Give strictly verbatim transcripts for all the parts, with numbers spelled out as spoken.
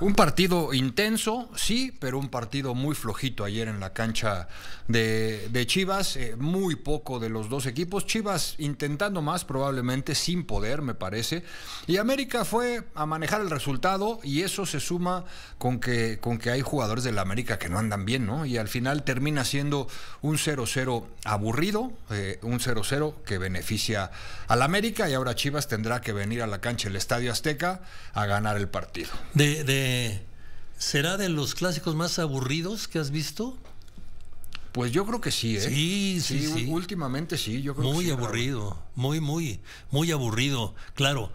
Un partido intenso, sí, pero un partido muy flojito ayer en la cancha de, de Chivas. Eh, muy poco de los dos equipos. Chivas intentando más, probablemente sin poder, me parece. Y América fue a manejar el resultado, y eso se suma con que, con que hay jugadores de la América que no andan bien, ¿no? Y al final termina siendo un cero cero aburrido, eh, un cero cero que beneficia a la América, y ahora Chivas tendrá que venir a la cancha del Estadio Azteca a ganar el partido. De, de... ¿Será de los clásicos más aburridos que has visto? Pues yo creo que sí, ¿eh? Sí, sí, sí. sí. Últimamente sí, yo creo muy que sí, aburrido, claro. muy, muy, muy aburrido. Claro,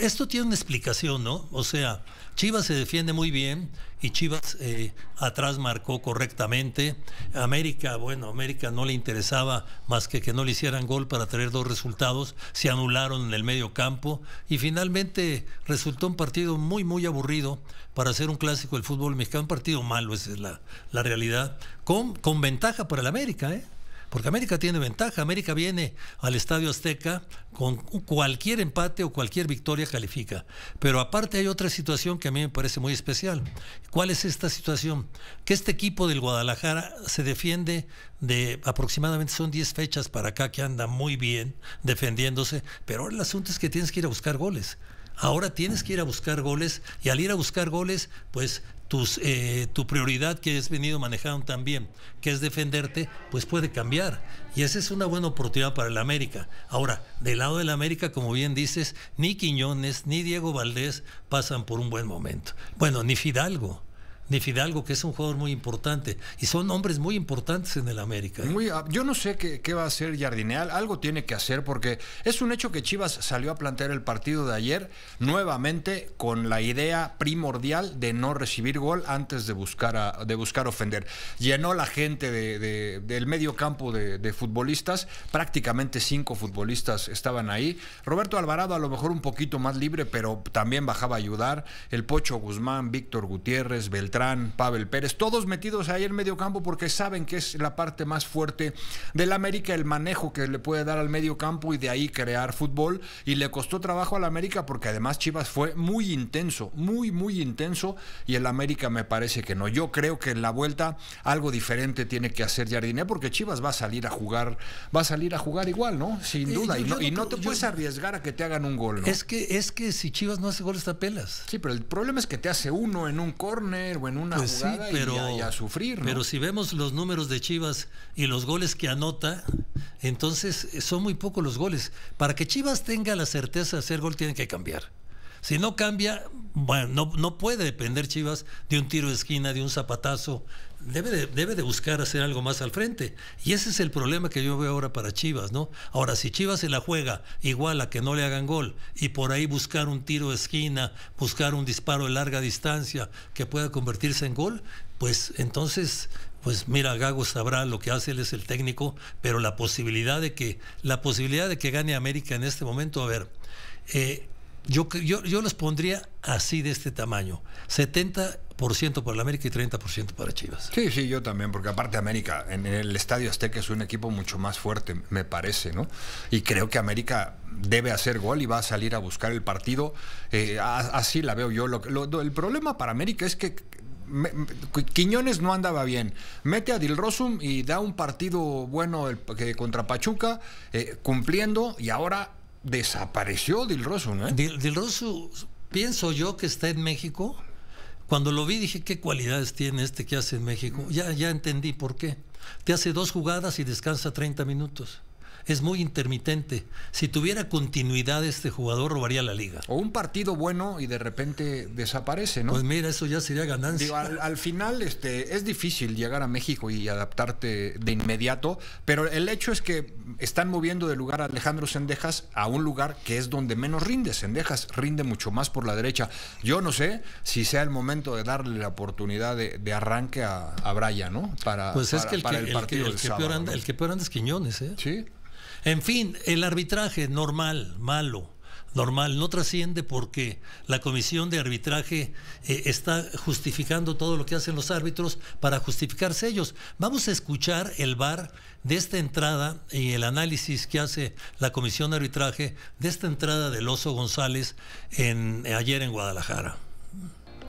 esto tiene una explicación, ¿no? O sea, Chivas se defiende muy bien y Chivas eh, atrás marcó correctamente. América, bueno, América no le interesaba más que que no le hicieran gol para traer dos resultados. Se anularon en el medio campo y finalmente resultó un partido muy, muy aburrido para ser un clásico del fútbol mexicano. Un partido malo, esa es la, la realidad. Con, con ventaja para el América, ¿eh? Porque América tiene ventaja. América viene al Estadio Azteca con cualquier empate o cualquier victoria califica. Pero aparte hay otra situación que a mí me parece muy especial. ¿Cuál es esta situación? Que este equipo del Guadalajara se defiende de aproximadamente, son diez fechas para acá, que anda muy bien defendiéndose. Pero ahora el asunto es que tienes que ir a buscar goles. Ahora tienes que ir a buscar goles, y al ir a buscar goles, pues tus, eh, tu prioridad que has venido manejando también, que es defenderte, pues puede cambiar. Y esa es una buena oportunidad para el América. Ahora, del lado del América, como bien dices, ni Quiñones ni Diego Valdés pasan por un buen momento. Bueno, ni Fidalgo. Ni Fidalgo, que es un jugador muy importante, y son hombres muy importantes en el América, ¿eh? Muy, yo no sé qué, qué va a hacer Jardineal. Algo tiene que hacer, porque es un hecho que Chivas salió a plantear el partido de ayer nuevamente con la idea primordial de no recibir gol antes de buscar, a, de buscar ofender. Llenó la gente de, de, del medio campo de, de futbolistas. Prácticamente cinco futbolistas estaban ahí. Roberto Alvarado a lo mejor un poquito más libre, pero también bajaba a ayudar. El Pocho Guzmán, Víctor Gutiérrez, Beltrán, Pavel Pérez, todos metidos ahí en medio campo porque saben que es la parte más fuerte del América, el manejo que le puede dar al medio campo y de ahí crear fútbol. Y le costó trabajo al América porque además Chivas fue muy intenso, muy, muy intenso, y el América me parece que no. Yo creo que en la vuelta algo diferente tiene que hacer Jardineal, porque Chivas va a salir a jugar, va a salir a jugar igual, ¿no? Sin duda, y no, y no te puedes arriesgar a que te hagan un gol, ¿no? Es que, es que si Chivas no hace goles, tapelas. Sí, pero el problema es que te hace uno en un córner, en una pues jugada, sí, pero, y, a, y a sufrir, ¿no? Pero si vemos los números de Chivas y los goles que anota, entonces son muy pocos los goles. Para que Chivas tenga la certeza de hacer gol, tienen que cambiar. Si no cambia, bueno, no, no puede depender Chivas de un tiro de esquina, de un zapatazo. Debe de, debe de buscar hacer algo más al frente. Y ese es el problema que yo veo ahora para Chivas, ¿no? Ahora, si Chivas se la juega igual a que no le hagan gol, y por ahí buscar un tiro de esquina, buscar un disparo de larga distancia que pueda convertirse en gol, pues entonces... Pues mira, Gago sabrá lo que hace, él es el técnico, pero la posibilidad de que, la posibilidad de que gane América en este momento, a ver, eh, yo, yo, yo los pondría así, de este tamaño: setenta por ciento para el América y treinta por ciento para Chivas. Sí, sí, yo también, porque aparte América en el Estadio Azteca es un equipo mucho más fuerte, me parece, ¿no? Y creo que América debe hacer gol y va a salir a buscar el partido. Eh, así la veo yo. Lo, lo, el problema para América es que Me, Quiñones no andaba bien. Mete a Dilrosun y da un partido bueno el, que contra Pachuca, eh, cumpliendo, y ahora desapareció Dilrosun, ¿eh? Dil, Dilrosun, pienso yo que está en México. Cuando lo vi dije, ¿qué cualidades tiene este que hace en México? Ya, ya entendí por qué. Te hace dos jugadas y descansa treinta minutos. Es muy intermitente. Si tuviera continuidad este jugador, robaría la liga. O un partido bueno y de repente desaparece, ¿no? Pues mira, eso ya sería ganancia. Digo, al, al final este, es difícil llegar a México y adaptarte de inmediato, pero el hecho es que están moviendo de lugar a Alejandro Sendejas a un lugar que es donde menos rinde. Sendejas rinde mucho más por la derecha. Yo no sé si sea el momento de darle la oportunidad de, de arranque a, a Brian, ¿no? Para, pues es para, que el, para el partido el que, el que, el que sábado, peor anda, ¿no? El que peor anda es Quiñones, ¿eh? Sí. En fin, el arbitraje normal, malo, normal, no trasciende porque la comisión de arbitraje eh, está justificando todo lo que hacen los árbitros para justificarse ellos. Vamos a escuchar el V A R de esta entrada y el análisis que hace la comisión de arbitraje de esta entrada del Oso González en, ayer en Guadalajara.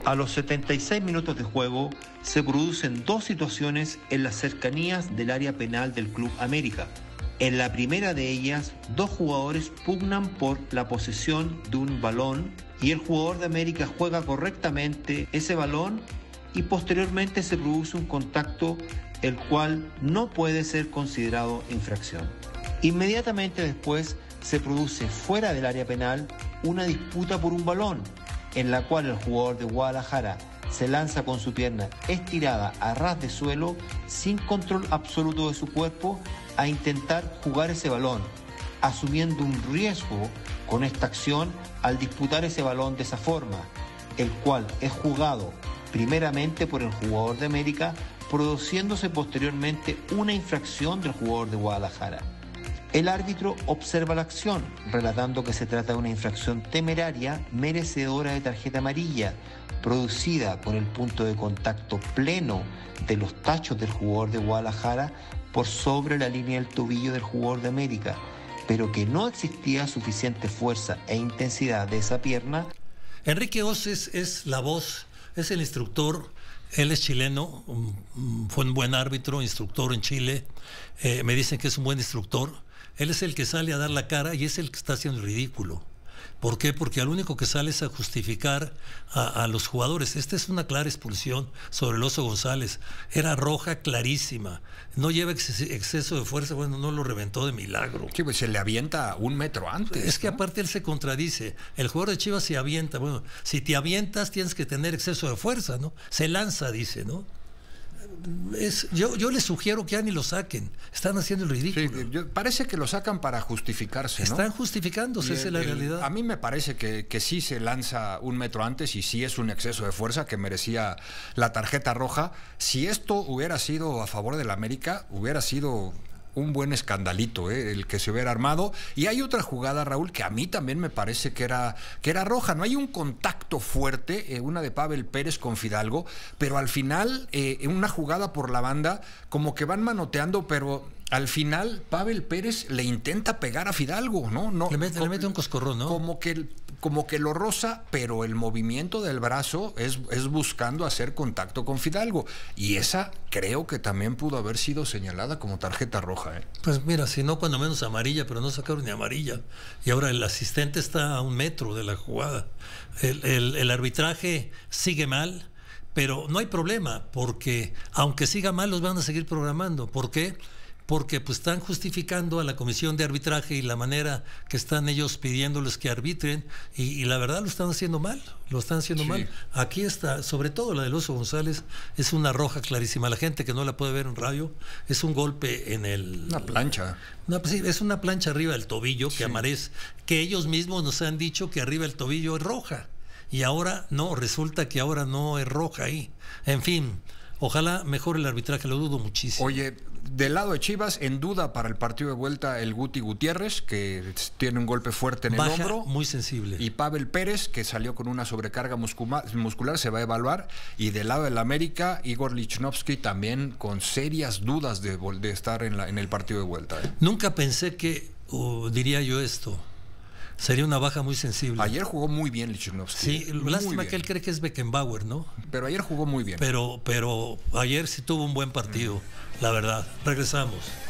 A los setenta y seis minutos de juego se producen dos situaciones en las cercanías del área penal del Club América. En la primera de ellas, dos jugadores pugnan por la posesión de un balón y el jugador de América juega correctamente ese balón y posteriormente se produce un contacto el cual no puede ser considerado infracción. Inmediatamente después se produce fuera del área penal una disputa por un balón, en la cual el jugador de Guadalajara se lanza con su pierna estirada a ras de suelo, sin control absoluto de su cuerpo, a intentar jugar ese balón, asumiendo un riesgo con esta acción al disputar ese balón de esa forma, el cual es jugado primeramente por el jugador de América, produciéndose posteriormente una infracción del jugador de Guadalajara. El árbitro observa la acción, relatando que se trata de una infracción temeraria merecedora de tarjeta amarilla, producida por el punto de contacto pleno de los tachos del jugador de Guadalajara por sobre la línea del tobillo del jugador de América, pero que no existía suficiente fuerza e intensidad de esa pierna. Enrique Oses es la voz, es el instructor. Él es chileno, fue un buen árbitro, instructor en Chile. Eh, me dicen que es un buen instructor. Él es el que sale a dar la cara y es el que está haciendo el ridículo. ¿Por qué? Porque al único que sale es a justificar a, a los jugadores. Esta es una clara expulsión sobre el Oso González. Era roja clarísima. No lleva ex, exceso de fuerza. Bueno, no lo reventó de milagro. Sí, pues se le avienta un metro antes. Es que ¿no? Aparte él se contradice. El jugador de Chivas se avienta. Bueno, si te avientas tienes que tener exceso de fuerza, ¿no? Se lanza, dice, ¿no? Es, yo, yo les sugiero que ya ni lo saquen. Están haciendo el ridículo. Sí, yo, parece que lo sacan para justificarse, ¿no? Están justificándose, esa es la realidad. A mí me parece que, que sí se lanza un metro antes y sí es un exceso de fuerza que merecía la tarjeta roja. Si esto hubiera sido a favor del América, hubiera sido un buen escandalito, ¿eh? El que se hubiera armado. Y hay otra jugada, Raúl, que a mí también me parece que era, que era roja. No hay un contacto fuerte, eh, una de Pavel Pérez con Fidalgo, pero al final, eh, una jugada por la banda, como que van manoteando, pero al final Pavel Pérez le intenta pegar a Fidalgo, ¿no? no le, mete, le mete un coscorrón, ¿no? Como que, como que lo roza, pero el movimiento del brazo es, es buscando hacer contacto con Fidalgo. Y esa creo que también pudo haber sido señalada como tarjeta roja, ¿eh? Pues mira, si no, cuando menos amarilla, pero no sacaron ni amarilla. Y ahora el asistente está a un metro de la jugada. El, el, el arbitraje sigue mal, pero no hay problema, porque aunque siga mal, los van a seguir programando. ¿Por qué? Porque pues están justificando a la comisión de arbitraje y la manera que están ellos pidiéndoles que arbitren y, y la verdad lo están haciendo mal, lo están haciendo sí. mal. Aquí está, sobre todo la del Oso González, es una roja clarísima. La gente que no la puede ver en radio, es un golpe en el... Una plancha. Una, pues, sí, es una plancha arriba del tobillo que sí. amarece, que ellos mismos nos han dicho que arriba del tobillo es roja y ahora no, resulta que ahora no es roja ahí. En fin, ojalá mejore el arbitraje, lo dudo muchísimo. Oye, del lado de Chivas, en duda para el partido de vuelta el Guti Gutiérrez, que tiene un golpe fuerte en el Baja, hombro. Muy sensible. Y Pavel Pérez, que salió con una sobrecarga muscula, muscular, se va a evaluar. Y del lado del América, Igor Lichnovsky también con serias dudas de, de estar en, la, en el partido de vuelta. ¿eh? Nunca pensé que oh, diría yo esto. Sería una baja muy sensible. Ayer jugó muy bien Lichnovsky. Sí, lástima que él cree que es Beckenbauer, ¿no? Pero ayer jugó muy bien. Pero, pero ayer sí tuvo un buen partido, mm. la verdad. Regresamos.